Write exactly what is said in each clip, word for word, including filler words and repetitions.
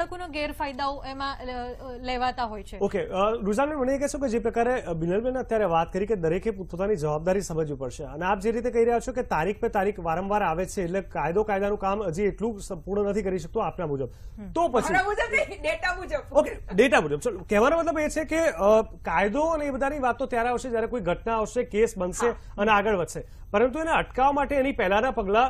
બાળકોનો ગેરફાયદાઓ એમાં લેવાતા હોય છે. ઓકે રૂઝાનબેન, મને એ કહેશો કે જે પ્રકારે બિનલબેન અત્યારે વાત કરી કે દરેકે પોતાની જવાબદારી સમજવી પડશે, અને આપ જે રીતે કહી રહ્યા છો કે તારીખ પે તારીખ વારંવાર આવે છે એટલે કાયદો કાયદાનું કામ હજી એટલું સંપૂર્ણ નથી કરી શકતો આપના મુજબ, તો પછી ડેટા મુજબ ઓકે ડેટા મુજબ ચલો કહેવાનો મતલબ એ છે કે કાયદો અને એ બધાની વાત તો ત્યારે આવશે જયારે કોઈ ઘટના આવશે, કેસ બનશે અને આગળ વધશે, પરંતુ એને અટકાવવા માટે એની પહેલાના પગલા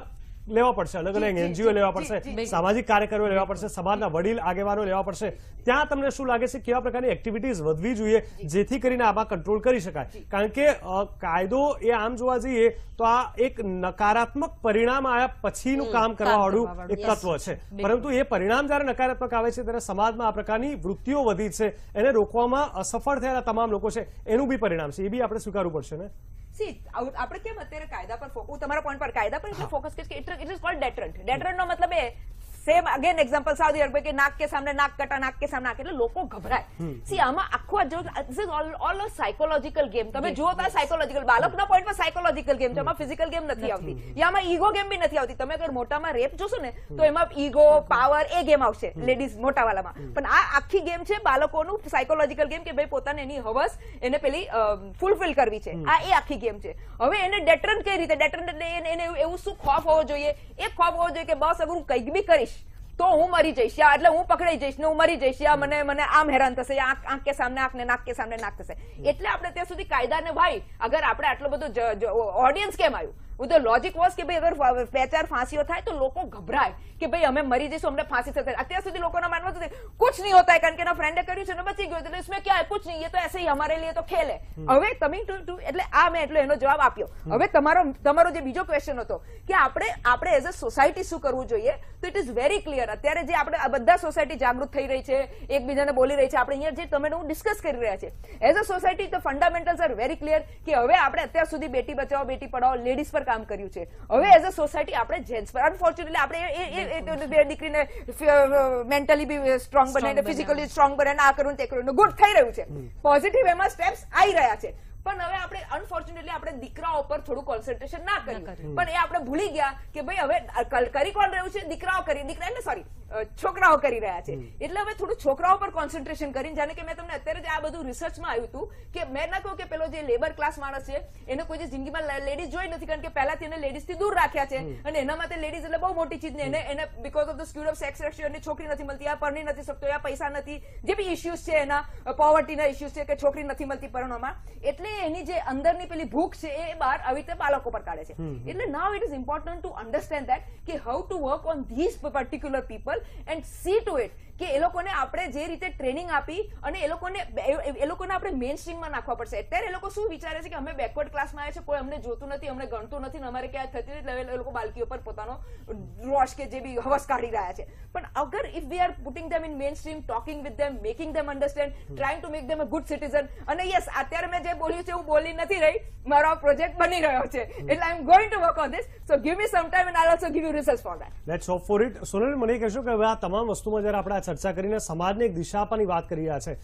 લેવા પડશે. અલગ અલગ એનજીઓ લેવા પડશે, સામાજિક કાર્યકરો લેવા પડશે, સમાજના વડીલ આગેવાનો લેવા પડશે. ત્યાં તમને શું લાગે છે કેવા પ્રકારની એક્ટિવિટીઝ વધવી જોઈએ જેથી કરીને આમાં કંટ્રોલ કરી શકાય? કારણ કે કાયદો એ આમ જોવા જઈએ તો આ એક નકારાત્મક પરિણામ આવ્યા પછીનું કામ કરવાવાળું એક તત્વ છે, પરંતુ એ પરિણામ જયારે નકારાત્મક આવે છે ત્યારે સમાજમાં આ પ્રકારની વૃત્તિઓ વધી છે, એને રોકવામાં અસફળ થયેલા તમામ લોકો છે એનું બી પરિણામ છે, એ બી આપણે સ્વીકારવું પડશે ને? આપણે કેમ અત્યારે કાયદા પર ફોકસ, તમારા પોઈન્ટ પર કાયદા પર એટલું ફોકસ કરીએ કે ઇટ ઇઝ કોલ્ડ ડેટરન્ટ. ડેટરન્ટનો મતલબ એ same again example Saudi Arab કે નાક કે સામે નાક કટા, નાક કે સામે નાક, એટલે લોકો ગભરાય. સી આમાં આખો this is all a psychological game. તમે જુઓ તો સાયકોલોજીકલ બાળકના પોઈન્ટ પર સાયકોલોજીકલ ગેમ છે, એમાં ફિઝિકલ ગેમ નથી આવતી, યામાં ઈગો ગેમ બી નથી આવતી. તમે અગર મોટામાં રેપ જોશો ને તો એમાં ઈગો પાવર એ ગેમ આવશે લેડીઝ મોટાવાલામાં, પણ આ આખી ગેમ છે બાળકોનું સાયકોલોજીકલ ગેમ કે ભાઈ પોતાને એની હવસ એને પેલી ફૂલફિલ કરવી છે, આ એ આખી ગેમ છે. હવે એને ડેટરન્ટ કઈ રીતે, ડેટરન્ટ એને એવું શું ખોફ હોવો જોઈએ? એ ખોફ હોવો જોઈએ કે બસ અગર હું કંઈક બી કરીશ તો હું મરી જઈશ, યા એટલે હું પકડાઈ જઈશ ને હું મરી જઈશ, યા મને મને આમ હેરાન થશે, આંખ આંખ કે સામે આંખ ને નાક કે સામે નાક થશે. એટલે આપણે ત્યાં સુધી કાયદાને ભાઈ અગર આપણે આટલો બધો ઓડિયન્સ કેમ આવ્યું? તો લોજિક વોઝ કે ભાઈ અગર બે ચાર ફાંસીઓ થાય તો લોકો ગભરાય કે ભાઈ અમે મરી જઈશું, અમને ફાંસી થશે. અત્યાર સુધી લોકોના માનવા થશે કુછ નહીં હોતા, કારણ કે એના ફ્રેન્ડે કર્યું છે ને બચી ગયો, એટલે ઇસમે ક્યાં કુછ નહીં, એ તો એસે હમારે લીએ તો ખેલ હે. હવે તમે એટલે આ મેં એટલો એનો જવાબ આપ્યો. હવે તમારો તમારો જે બીજો ક્વેશ્ચન હતો કે આપણે આપણે એઝ અ સોસાયટી શું કરવું જોઈએ, તો ઇટ ઇઝ વેરી ક્લિયર. અત્યારે જે આપણે બધા સોસાયટી જાગૃત થઈ રહી છે, એકબીજાને બોલી રહી છે, આપણે અહીંયા જે તમે હું ડિસ્કસ કરી રહ્યા છે એઝ અ સોસાયટી, તો ફંડામેન્ટલ્સ આર વેરી ક્લિયર કે હવે આપણે અત્યાર સુધી બેટી બચાવો બેટી પઢાવો લેડીઝ પર કામ કર્યું છે, હવે એઝ અ સોસાયટી આપણે જેન્ટ્સ પર અનફોર્ચ્યુનેટલી આપણે એ દીકરીને મેન્ટલી બી સ્ટ્રોંગ બનાવીને ફિઝિકલી સ્ટ્રોંગ બનાવીને આ કરવું તે કરવું ગુડ થઈ રહ્યું છે, પોઝિટિવ એમાં સ્ટેપ્સ આવી રહ્યા છે, પણ હવે આપણે અનફોર્ચ્યુનેટલી આપણે દીકરાઓ પર થોડું કોન્સન્ટ્રેશન ના કર્યું. પણ એ આપણે ભૂલી ગયા કે ભાઈ હવે કરી કોણ રહ્યું છે? દીકરાઓ કરી, દીકરા એટલે સોરી છોકરાઓ કરી રહ્યા છે. એટલે હવે થોડું છોકરાઓ પર કોન્સન્ટ્રેશન કરીને, જાણે કે મેં તમને અત્યારે આ બધું રિસર્ચમાં આવ્યું હતું કે મેં ના કહું કે પેલો જે લેબર ક્લાસ માણસ છે એને કોઈ જે જિંદગીમાં લેડીઝ જોઈ નથી, કારણ કે પહેલાથી એને લેડીઝથી દૂર રાખ્યા છે, અને એના માટે લેડીઝ એટલે બહુ મોટી ચીજ ને એને because of the skewed of sex ratio એને છોકરી નથી મળતી, આ પરણી નથી શકતો, આ પૈસા નથી, જે બી ઇસ્યુઝ છે એના પોવર્ટીના ઇસ્યુઝ છે કે છોકરી નથી મળતી પરણવામાં, એટલે એની જે અંદરની પેલી ભૂખ છે એ બહાર આવી રીતે બાળકો પર કાઢે છે. એટલે now it is important to understand that કે how to work on this particular people and see to it કે એ લોકોને આપણે જે રીતે ટ્રેનિંગ આપી અને એ લોકોને એ લોકોને આપણે મેઇન સ્ટ્રીમમાં નાખવા પડશે. અત્યારે એ લોકો શું વિચારે છે કે અમે બેકવર્ડ ક્લાસમાં આવ્યા છે, કોઈ અમને જોતું નથી, અમને ગણતું નથી ને અમારે ક્યાં થતી નથી, એટલે એ લોકો બાળકીઓ પર પોતાનો રોષ કે જે બી હવસ કાઢી રહ્યા છે. પણ અગર if we are putting them in main stream, talking with them, making them understand, trying to make them a good citizen. અને યસ, અત્યારે મેં જે બોલ્યું છે હું બોલી નથી રહી, મારો પ્રોજેક્ટ બની રહ્યો છે, એટલે I am going to work on this. So give me some time and I also give you research for that. Let's hope for it. Sonal, મને કહેશો કે આ તમામ વસ્તુમાં જરા આપણે ચર્ચા કરીને સમાજને એક દિશા આપવાની વાત કરી રહ્યા છે.